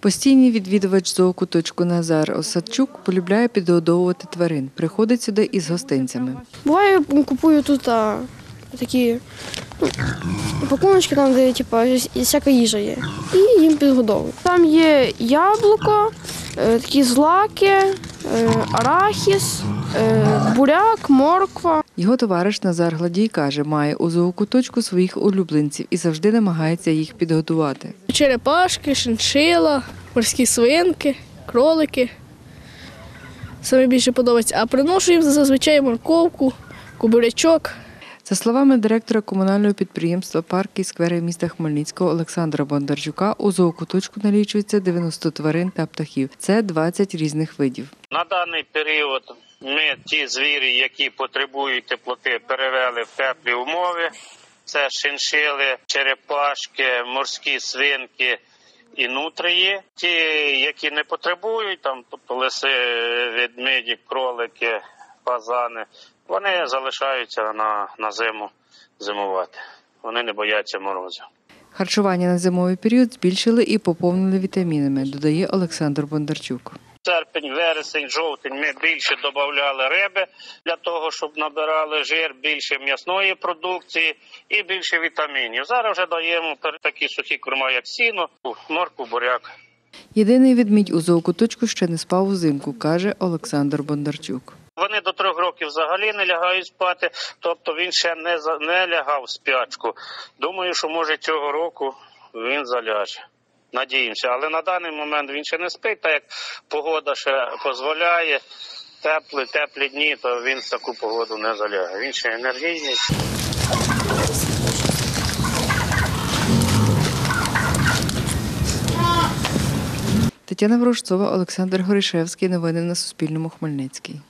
Постійний відвідувач зоокуточку Назар Осадчук полюбляє підгодовувати тварин. Приходить сюди із гостинцями. Буває, купую тут такі пакуночки, там, де всяка їжа є, і їм підгодовую. Там є яблуко, такі злаки, арахіс, буряк, морква. Його товариш Назар Гладій каже, має у зоокуточку своїх улюбленців і завжди намагається їх підгодувати. Черепашки, шиншила, морські свинки, кролики. Саме більше подобається. А приношу їм зазвичай морковку, кубурячок. За словами директора комунального підприємства «Парки і сквери міста Хмельницького» Олександра Боднарчука, у зоокуточку налічується 90 тварин та птахів. Це 20 різних видів. На даний період ми ті звірі, які потребують теплоти, перевели в теплі умови. Це шиншили, черепашки, морські свинки і нутрії. Ті, які не потребують, там лиси, ведмеді, кролики, фазани, вони залишаються на зиму зимувати. Вони не бояться морозу. Харчування на зимовий період збільшили і поповнили вітамінами, додає Олександр Боднарчук. Серпень, вересень, жовтень ми більше додавали риби для того, щоб набирали жир, більше м'ясної продукції і більше вітамінів. Зараз вже даємо такі сухі корма, як сіно, моркву, буряк. Єдиний ведмідь у зоокуточку ще не спав узимку, каже Олександр Боднарчук. Вони до 3 років взагалі не лягають спати, тобто він ще не лягав в спячку. Думаю, що може цього року він заляже. Надіємося, але на даний момент він ще не спить, так як погода ще дозволяє, теплі дні, то він в таку погоду не залягає. Він ще енергійний. Тетяна Ворожцова, Олександр Горішевський. Новини на Суспільному. Хмельницький.